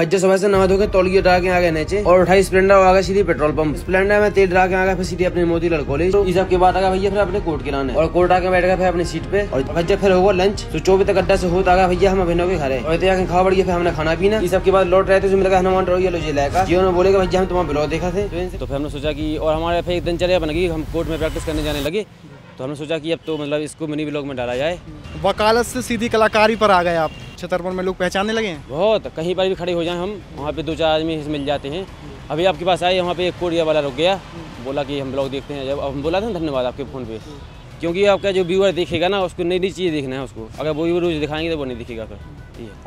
भज्जा सभा से नहा धोके तौलिया डाल के आ गए नीचे और उठाई स्प्लेंडर आ गया सीधी पेट्रोल पंप। स्प्लेंडर में तेल डाल के आ गया फिर सीधे अपने मोदी लड़कोले। तो इसके बाद आ गया भैया फिर अपने कोर्ट के लाने और कोर्ट आके बैठ गया फिर अपनी सीट पे और भज्जा फिर होगा लंच। तो 24 अड्डा से होता गया भैया हम बहनों के घर है और खा बढ़िया फिर हमने खाना पीना। इस सबके बाद लौट रहे थे जो मिला हनुमान लायका जी ने बोलेगा भैया हम तुम्हारा ब्लॉग देखा थे। तो फिर हमने सोचा की और हमारे फिर एक दिन चले बन गई हम कोर्ट में प्रैक्टिस करने जाने लगे। तो हमने सोचा कि अब तो मतलब इसको मिनी ब्लॉग में डाला जाए। वकालत से सीधी कलाकारी पर आ गए आप। छतरपुर में लोग पहचानने लगे हैं बहुत, कहीं पर भी खड़े हो जाएं हम वहाँ पे 2-4 आदमी मिल जाते हैं। अभी आपके पास आए वहाँ पे एक कोरिया वाला रुक गया, बोला कि हम ब्लॉग देखते हैं। जब हम बोला था ना धन्यवाद आपके फ़ोन पे, क्योंकि आपका जो व्यूअर देखेगा ना उसको नई नई चीज़ें देखना है उसको, अगर वो रोज दिखाएंगे तो वो नहीं दिखेगा। फिर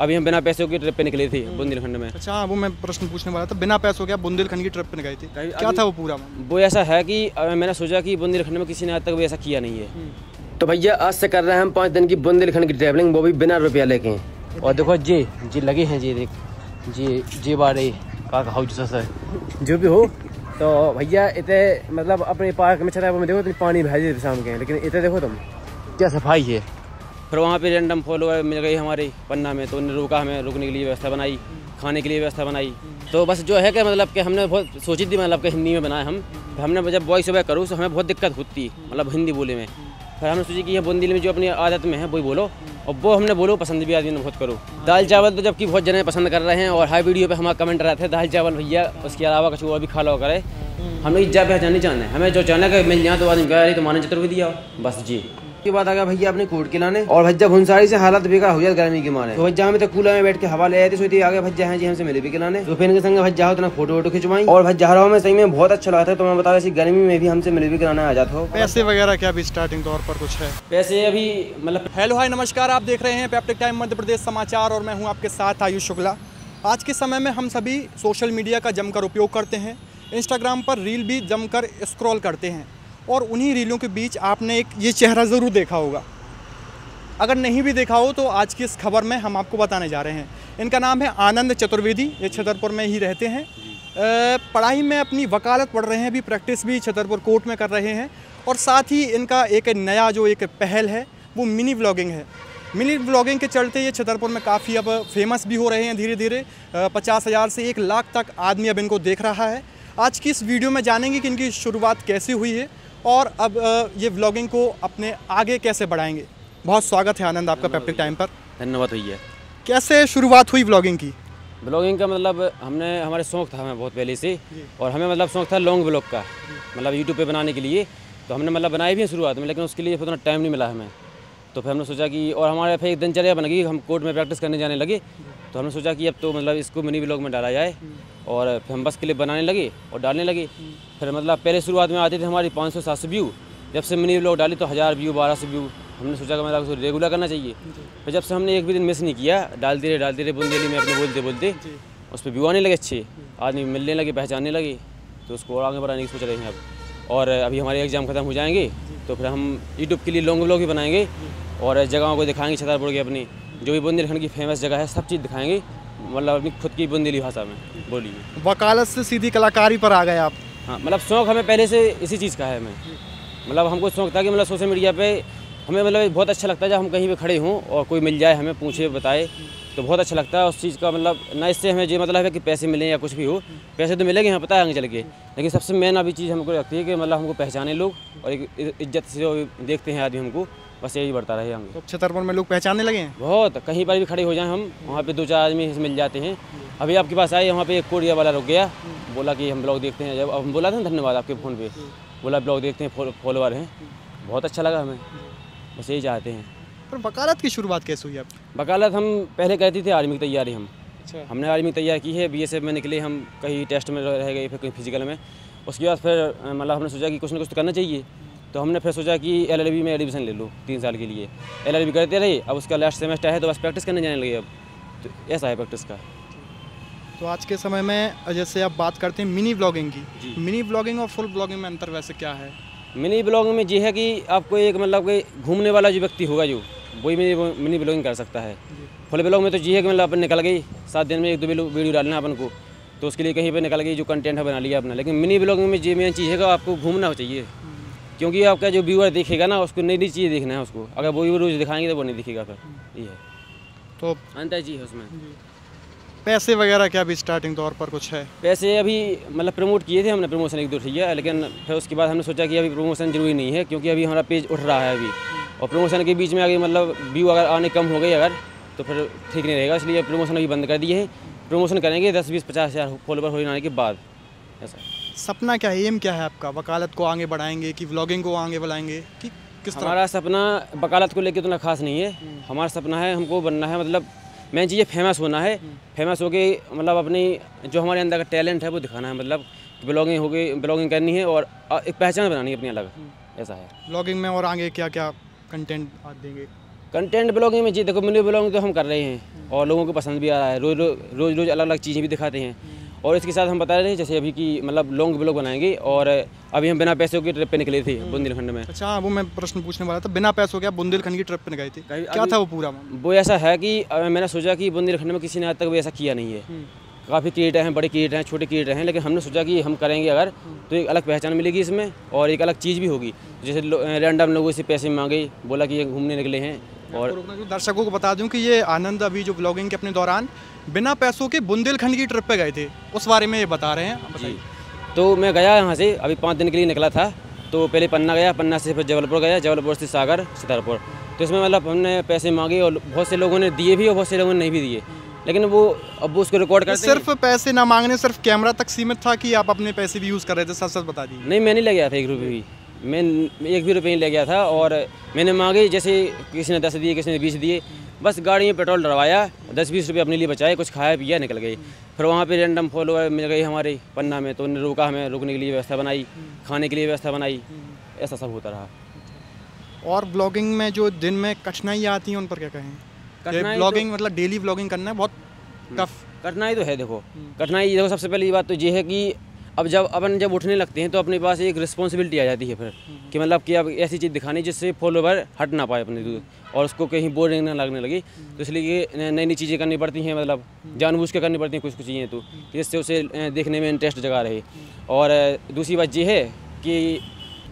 अभी हम बिना पैसों की ट्रिप पे निकले थे बुंदेलखंड में। अच्छा वो मैं प्रश्न पूछने वाला था, बिना पैसों के बुंदेलखंड की ट्रिप पे निकले थे, क्या था वो पूरा? वो ऐसा है कि मैंने सोचा कि बुंदेलखंड में किसी ने आज तक भी ऐसा किया नहीं है। तो भैया आज से कर रहे हैं हम 5 दिन की बुंदेलखंड की ट्रैवलिंग, वो भी बिना रुपया लेके। और देखो जी लगे हैं जी जी बारे का हाउस सर जो भी हो। तो भैया इतने मतलब अपने पार्क में छतरपुर में देखो तो पानी भैजे शाम के, लेकिन इतने देखो तुम क्या सफाई है। फिर वहाँ पे रैंडम फॉलोअर मिल गई हमारे पन्ना में, तो उन्होंने रोका हमें, रुकने के लिए व्यवस्था बनाई, खाने के लिए व्यवस्था बनाई। तो बस जो है कि मतलब कि हमने बहुत सोची थी मतलब कि हिंदी में बनाए हमने जब वॉइस ओवर करूँ तो हमें बहुत दिक्कत होती मतलब हिंदी बोले में। फिर हमने सोची कि यह बुंदेली में जो अपनी आदत में है वही बोलो, और वो हमने बोलो पसंद भी आदमी ने बहुत करो। दाल चावल तो जबकि बहुत जने पसंद कर रहे हैं और हर वीडियो पे हमारा कमेंट रहा था दाल चावल भैया, उसके अलावा कुछ और भी खा लो करे। हम लोग इज्जा पहचान नहीं चाहना है, हमें जो चाहना है मिल जाए तो आदमी कह रही तो आनंद चतुर्वेदी आओ बस जी। उसके बाद आ गया भैया अपने कोर्ट के लाने और भज्जा भुनसारी से हालत बेकार हो जाए गर्मी के मारे। तो भज्जा हमें तो कूलर में बैठ के हवा ले आए थे, सोती आगे भज्जा है जी हमसे मिले भी के लाने। तो फिर के संग भज्जा हो तो ना फोटो वोटो खिंचवाई और भज्जा रहा हमें सही में बहुत अच्छा लगा था। तो मैं बता रहा गर्मी में भी हमसे मिले भी के लाने आ जाता हो। पैसे वगैरह क्या अभी स्टार्टिंग तौर पर कुछ है? पैसे अभी मतलब हेलो हाय नमस्कार, आप देख रहे हैं पेप्टेक टाइम मध्य प्रदेश समाचार और मैं हूँ आपके साथ आयुष शुक्ला। आज के समय में हम सभी सोशल मीडिया का जमकर उपयोग करते हैं, इंस्टाग्राम पर रील भी जमकर स्क्रॉल करते हैं और उन्हीं रीलों के बीच आपने एक ये चेहरा ज़रूर देखा होगा, अगर नहीं भी देखा हो तो आज की इस खबर में हम आपको बताने जा रहे हैं। इनका नाम है आनंद चतुर्वेदी, ये छतरपुर में ही रहते हैं, पढ़ाई में अपनी वकालत पढ़ रहे हैं, अभी प्रैक्टिस भी छतरपुर कोर्ट में कर रहे हैं और साथ ही इनका एक नया जो एक पहल है वो मिनी व्लॉगिंग है। मिनी व्लॉगिंग के चलते ये छतरपुर में काफ़ी अब फेमस भी हो रहे हैं धीरे धीरे, 50,000 से 1 लाख तक आदमी अब इनको देख रहा है। आज की इस वीडियो में जानेंगे कि इनकी शुरुआत कैसे हुई है और अब ये व्लॉगिंग को अपने आगे कैसे बढ़ाएंगे। बहुत स्वागत है आनंद आपका पेप्टेक टाइम पर। धन्यवाद भैया। कैसे शुरुआत हुई व्लॉगिंग की? व्लॉगिंग का मतलब हमने हमारे शौक़ था हमें बहुत पहले से और हमें मतलब शौक़ था लॉन्ग व्लॉग का मतलब यूट्यूब पे बनाने के लिए। तो हमने मतलब बनाई भी है शुरुआत में, लेकिन उसके लिए उतना टाइम नहीं मिला हमें। तो फिर हमने सोचा कि और हमारे फिर एक दिनचर्या बन गई, हम कोर्ट में प्रैक्टिस करने जाने लगे। तो हमने सोचा कि अब तो मतलब इसको मिनी व्लॉग में डाला जाए और फिर हम बस क्लिप बनाने लगे और डालने लगे। फिर मतलब पहले शुरुआत में आते थे हमारी 500-700 व्यू, जब से मिनी व्लॉग डाली तो 1000 व्यू 1200 व्यू। हमने सोचा कि मतलब उसको रेगुलर करना चाहिए। फिर जब से हमने एक भी दिन मिस नहीं किया, डालते रहे बुंदेली में अपने बोलते बोलते उस पर व्यू आने लगे, अच्छे आदमी मिलने लगे, पहचानने लगे। तो उसको और आगे बढ़ाने की सोच रहे हैं अब। और अभी हमारे एग्ज़ाम ख़त्म हो जाएंगे तो फिर हम यूट्यूब के लिए लॉन्ग व्लॉग भी बनाएंगे और जगहों को दिखाएंगे छतरपुर की, अपनी जो भी बुंदेलखंड की फेमस जगह है सब चीज़ दिखाएंगे, मतलब अपनी खुद की बुंदेली भाषा में बोलिए। वकालत से सीधी कलाकारी पर आ गए आप। हाँ मतलब शौक़ हमें पहले से इसी चीज़ का है हमें, मतलब हमको शौक़ था कि मतलब सोशल मीडिया पे हमें मतलब बहुत अच्छा लगता है जब हम कहीं पे खड़े हों और कोई मिल जाए हमें पूछे बताए तो बहुत अच्छा लगता है उस चीज़ का। मतलब ना इससे हमें जो मतलब है कि पैसे मिलें या कुछ भी हो, पैसे तो मिलेंगे हमें पता है आगे चल के, लेकिन सबसे मेन अभी चीज़ हमको लगती है कि मतलब हमको पहचाने लोग और एक इज्जत से देखते हैं आदमी हमको, बस यही बढ़ता रहे हम। तो छतरपुर में लोग पहचानने लगे हैं बहुत, कहीं पर भी खड़े हो जाएं हम वहाँ पे 2-4 आदमी मिल जाते हैं। अभी आपके पास आए वहाँ पे एक कोरिया वाला रुक गया, बोला कि हम ब्लॉग देखते हैं। जब हम बोला था धन्यवाद आपके फ़ोन पे, बोला ब्लॉग देखते हैं फॉलोअर हैं, बहुत अच्छा लगा हमें, बस यही चाहते हैं। पर वकालत की शुरुआत कैसे हुई आपकी? वकालत हम पहले करते थे आर्मी की तैयारी, हमने आर्मी तैयार की है, BSF में निकले हम, कहीं टेस्ट में रह गए फिर कहीं फिजिकल में। उसके बाद फिर मतलब हमने सोचा कि कुछ ना कुछ तो करना चाहिए। तो हमने फिर सोचा कि LLB में एडमिशन ले लो 3 साल के लिए, LLB करते रहे। अब उसका लास्ट सेमेस्टर है तो बस प्रैक्टिस करने जाने लगे अब, तो ऐसा है प्रैक्टिस का। तो आज के समय में जैसे आप बात करते हैं मिनी व्लॉगिंग की, मिनी व्लॉगिंग और फुल व्लॉगिंग में अंतर वैसे क्या है? मिनी व्लॉगिंग में ये है कि आपको एक मतलब कि घूमने वाला जो व्यक्ति होगा जो वही मिनी व्लॉगिंग कर सकता है। फुल व्लॉग में तो ये है कि मतलब अपन निकल गई 7 दिन में 1-2 वीडियो डालना अपन को, तो उसके लिए कहीं पर निकल गई जो कंटेंट है बना लिया अपना। लेकिन मिनी व्लॉगिंग में ये मेन चीज़ है कि आपको घूमना चाहिए, क्योंकि आपका जो व्यूअर देखेगा ना उसको नई नई चीज़ें देखना है उसको, अगर वो रोज दिखाएंगे तो वो नहीं दिखेगा। फिर ये है तो अंतर जी है उसमें। पैसे वगैरह क्या अभी स्टार्टिंग तौर पर कुछ है? पैसे अभी मतलब प्रमोट किए थे हमने, प्रमोशन एक दो ठीक है, लेकिन फिर उसके बाद हमने सोचा कि अभी प्रमोशन जरूरी नहीं है क्योंकि अभी हमारा पेज उठ रहा है अभी, और प्रमोशन के बीच में आगे मतलब व्यू अगर आने कम हो गई अगर तो फिर ठीक नहीं रहेगा, इसलिए प्रमोशन अभी बंद कर दिए हैं। प्रमोशन करेंगे 10-20-50 हज़ार फॉलोवर हो जाने के बाद। ऐसा सपना क्या है, एम क्या है आपका? वकालत को आगे बढ़ाएंगे कि व्लॉगिंग को आगे बढ़ाएंगे कि किस तरह? हमारा सपना वकालत को लेकर उतना खास नहीं है, हमारा सपना है हमको बनना है मतलब मेन चीज़ फेमस होना है, फेमस हो के मतलब अपनी जो हमारे अंदर का टैलेंट है वो दिखाना है, मतलब ब्लॉगिंग हो गई, ब्लॉगिंग करनी है और एक पहचान बनानी है अपनी अलग। ऐसा है ब्लॉगिंग में। और आगे क्या क्या कंटेंट देंगे? कंटेंट ब्लॉगिंग में जी देखो मिनी ब्लॉगिंग तो हम कर रहे हैं और लोगों को पसंद भी आ रहा है, रोज़ अलग अलग चीज़ें भी दिखाते हैं, और इसके साथ हम बता रहे हैं जैसे अभी की मतलब लॉन्ग ब्लॉग बनाएंगे, और अभी हम बिना पैसों की ट्रिप पे निकले थे बुंदेलखंड में। अच्छा वो मैं प्रश्न पूछने वाला था, बिना पैसों के आप बुंदेलखंड की ट्रिप पे गए थे, क्या था वो पूरा? वो ऐसा है कि मैंने सोचा कि बुंदेलखंड में किसी ने आज तक वो ऐसा किया नहीं है, काफ़ी क्रिएटर हैं, बड़े क्रिएटर हैं, छोटे क्रिएटर हैं, लेकिन हमने सोचा कि हम करेंगे अगर तो एक अलग पहचान मिलेगी इसमें और एक अलग चीज़ भी होगी। जैसे रैंडम लोगों से पैसे मांगे, बोला कि ये घूमने निकले हैं। और दर्शकों को बता दूं कि ये आनंद अभी जो ब्लॉगिंग के अपने दौरान बिना पैसों के बुंदेलखंड की ट्रिप पे गए थे, उस बारे में ये बता रहे हैं। जी तो मैं गया यहाँ से, अभी 5 दिन के लिए निकला था, तो पहले पन्ना गया, पन्ना से फिर जबलपुर गया, जबलपुर से सागर, छतरपुर। तो इसमें मतलब हमने पैसे मांगे और बहुत से लोगों ने दिए भी और बहुत से लोगों ने नहीं भी दिए, लेकिन वो अब उसको रिकॉर्ड करते सिर्फ हैं। पैसे ना मांगने सिर्फ कैमरा तक सीमित था कि आप अपने पैसे भी यूज़ कर रहे थे? साथ साथ बता दीजिए। नहीं मैं नहीं ले गया था 1 रुपये भी, मैं 1 भी रुपये नहीं ले गया था, और मैंने मांगे जैसे किसी ने 10 दिए, किसी ने 20 दिए, बस गाड़ी में पेट्रोल डलवाया, 10-20 रुपये अपने लिए बचाए, कुछ खाया पिया निकल गए। फिर वहाँ पर रैंडम फॉलोअर मिल गए हमारे पन्ना में, तो उन्हें रोका, हमें रुकने के लिए व्यवस्था बनाई, खाने के लिए व्यवस्था बनाई, ऐसा सब होता रहा। और ब्लॉगिंग में जो दिन में कठिनाइयाँ आती हैं उन पर क्या कहें? ब्लॉगिंग तो, मतलब डेली ब्लॉगिंग करना है बहुत टफ। कठिनाई तो है देखो, कठिनाई देखो सबसे पहली बात तो ये है कि अब जब अपन जब उठने लगते हैं तो अपने पास एक रिस्पॉन्सिबिलिटी आ जाती है फिर कि मतलब कि अब ऐसी चीज़ दिखानी जिससे फॉलोवर हट ना पाए अपने दूध और उसको कहीं बोरिंग ना लगने लगे, तो इसलिए नई नई चीज़ें करनी पड़ती हैं, मतलब जानबूझ के करनी पड़ती हैं कुछ कुछ चीज़ें, तो जिससे उसे देखने में इंटरेस्ट जगा रहे। और दूसरी बात ये है कि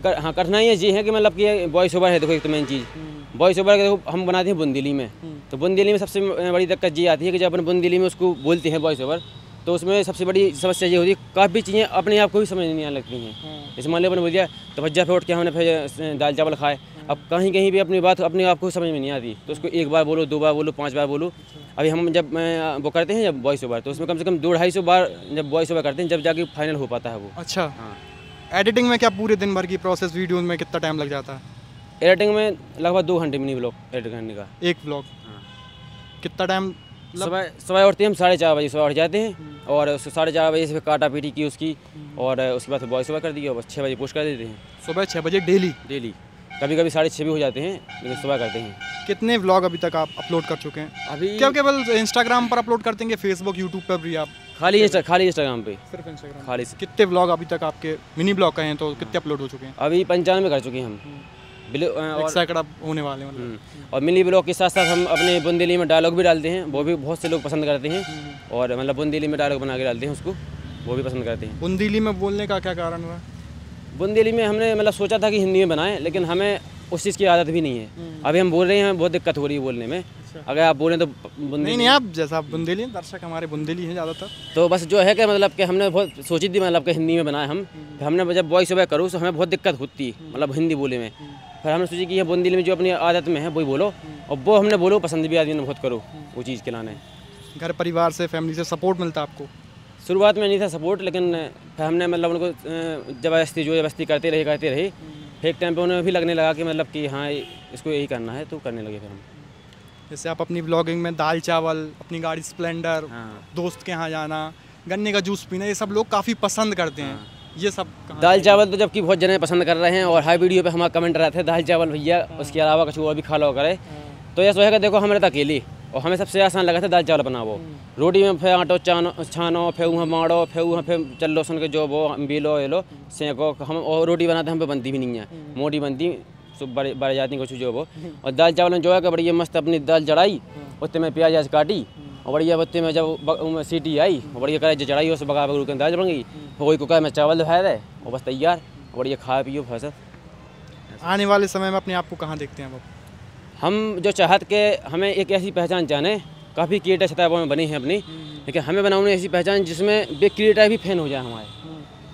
हाँ कठिनाइयाँ ये हैं कि मतलब कि वॉइस ओवर है देखो, एक तो मेन चीज़ वॉइस ओवर देखो हम बनाते हैं बुंदेली में, तो बुंदेली में सबसे बड़ी दिक्कत ये आती है कि जब अपन बुंदेली में उसको बोलते हैं वॉइस ओवर, तो उसमें सबसे बड़ी समस्या ये होती है काफ़ी चीज़ें अपने आप को भी समझ नहीं आने लगती हैं। जैसे मान लो अपन बोल दिया तो भज्जा पे उठ के हमने फिर दाल चावल खाए, अब कहीं कहीं भी अपनी बात अपने आप को समझ में नहीं आती, तो उसको 1 बार बोलो, 2 बार बोलो, 5 बार बोलो। अभी हम जब वो करते हैं जब वॉइस ओवर, तो उसमें कम से कम 200-250 बार जब वॉइस ओवर करते हैं जब जाके फाइनल हो पाता है वो। अच्छा एडिटिंग में क्या पूरे दिन भर की प्रोसेस वीडियो में कितना टाइम लग जाता है? एडिटिंग में लगभग 2 घंटे मिनी ब्लॉग एडिट करने का, 1 ब्लॉग। कितना टाइम? सुबह उठते हैं हम 4:30 बजे, सुबह उठ जाते हैं और उसको 4:30 बजे से काटा पीटी की उसकी, और उसके बाद वॉइस ओवर कर दी और बस 6 बजे पोस्ट कर देते हैं। सुबह 6 बजे डेली, कभी कभी 6:30 भी हो जाते हैं, लेकिन सुबह करते हैं। कितने ब्लॉग अभी तक आप अपलोड कर चुके हैं? अभी क्या केवल इंस्टाग्राम पर अपलोड करते हैं, फेसबुक यूट्यूब पर भी आप? खाली इंस्टाग्राम पे, सिर्फ इंस्टाग्राम खाली। कितने ब्लॉग अभी तक आपके मिनी ब्लॉग का हैं, तो कितने अपलोड हो चुके हैं? अभी 95 कर चुके हैं हम, 100 होने वाले हैं। और मिनी ब्लॉग के साथ साथ हम अपने बुंदेली में डायलॉग भी डालते हैं, वो भी बहुत से लोग पसंद करते हैं, और मतलब बुंदेली में डायलॉग बना के डालते हैं उसको, वो भी पसंद करते हैं। बुंदेली में बोलने का क्या कारण हुआ? बुंदेली में हमने मतलब सोचा था कि हिंदी में बनाएं, लेकिन हमें उस चीज़ की आदत भी नहीं है, अभी हम बोल रहे हैं हमें बहुत दिक्कत हो रही है बोलने में। अगर आप बोलें तो नहीं आप जैसा आप बुंदेली हैं, दर्शक हमारे बुंदेली हैं ज़्यादातर, तो बस जो है कि मतलब कि हमने बहुत सोची थी मतलब कि हिंदी में बनाए हम, तो हमने जब वॉइस ओवर करूँ तो हमें बहुत दिक्कत होती मतलब हिंदी बोले में, फिर हमने सोची कि ये बुंदेली में जो अपनी आदत में है वही बोलो, और वो हमने बोलो पसंद भी आदमी ने बहुत करो वो चीज़ के लाने। घर परिवार से फैमिली से सपोर्ट मिलता आपको? शुरुआत में नहीं था सपोर्ट, लेकिन फिर हमने मतलब उनको जबरदस्ती करते रहे, फिर एक टाइम पर उन्हें भी लगने लगा कि मतलब कि हाँ इसको यही करना है, तो करने लगे फिर हम। जैसे आप अपनी ब्लॉगिंग में दाल चावल, अपनी गाड़ी स्प्लेंडर, दोस्त के यहाँ जाना, गन्ने का जूस पीना, ये सब लोग काफ़ी पसंद करते हैं। ये सब दाल चावल तो जबकि बहुत जने पसंद कर रहे हैं, और हर वीडियो पे हमारा कमेंट रहता है दाल चावल भैया, उसके अलावा कुछ और भी खा लो करे, तो यह सोएगा देखो हमारे तो अकेली और हमें सबसे आसान लगा था दाल चावल बनाओ, रोटी में फिर आटो छानो, फिर वहाँ माड़ो, फिर चलो सुन के जो वो बेलो येलो सेंको, हम और रोटी बनाते हम पे बनती भी नहीं है, मोटी बनती तो बड़े जाती कुछ जो वो। और दाल चावल में जो है कि बढ़िया मस्त अपनी दाल चढ़ाई, उत्ते में प्याज काटी और बढ़िया बत्ते में जब सीटी आई और बढ़िया कराई चढ़ाई, उससे बगा बगरू के दाल बन गई, कोई को कहा मैं चावल दिखाया है और बस तैयार, बढ़िया खा पियो फसल। आने वाले समय में अपने आप को कहाँ देखते हैं आप? हम जो चाहत के हमें एक ऐसी पहचान जाने काफ़ी क्रिएटर छतरपुर में बने हैं अपनी, लेकिन हमें बनाने ऐसी पहचान जिसमें वे क्रिएटर भी फैन हो जाए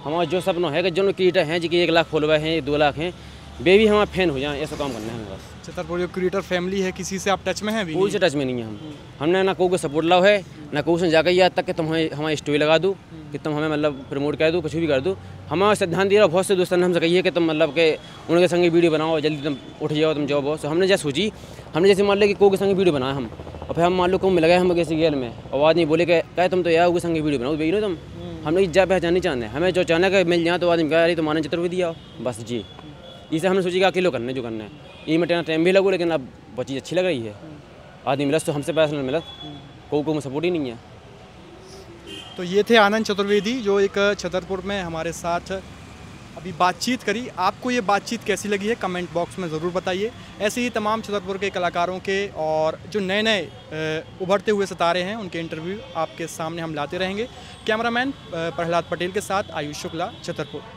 हमारा जो सपना है कि जो क्रिएटर हैं जो कि 1 लाख फॉलोवर हैं 2 लाख हैं वे भी हमारा फैन हो जाए, ऐसा काम करना है बस। छतरपुर जो क्रिएटर फैमिली है किसी से आप टच में हैं? कोई से टच में नहीं है हम, हमने ना कोई को सपोर्ट लाओ है ना कोई से जाकर यहाँ तक कि तुम हमारी स्टोरी लगा दो कि तुम हमें मतलब प्रमोट कर दो कुछ भी कर दो। हमारा सिद्धांत दे रहा बहुत से दोस्तों ने हमसे कही है कि तुम मतलब के उनके संग वीडियो बनाओ जल्दी तुम उठ जाओ तुम जाओ बहुत। हमने जैसे सोची हमने जैसे मान लिया कि कोई के संग वीडियो बनाया हम और फिर हम मान लो को हम लगाए हम किसी गेल में आवाज़ नहीं बोले क्या तुम तो यार उसके संग वीडियो बनाओ भी ना तुम, हमने जा पहचानी चाहते हैं हमें जो अचानक मिल जाए तो आदमी कह रही तुम आनंद चतुर्वेदी आओ बस जी। इसे हमने सोची कि अकेले करना है जो करना है, ये में टाइम भी लगो लेकिन अब वो चीज़ अच्छी लग रही है आदमी मिलस तो हमसे पैसा मिलस को में सपोर्ट ही नहीं है। तो ये थे आनंद चतुर्वेदी जो एक छतरपुर में हमारे साथ अभी बातचीत करी। आपको ये बातचीत कैसी लगी है कमेंट बॉक्स में ज़रूर बताइए। ऐसे ही तमाम छतरपुर के कलाकारों के और जो नए नए उभरते हुए सितारे हैं उनके इंटरव्यू आपके सामने हम लाते रहेंगे। कैमरामैन प्रहलाद पटेल के साथ आयुष शुक्ला, छतरपुर।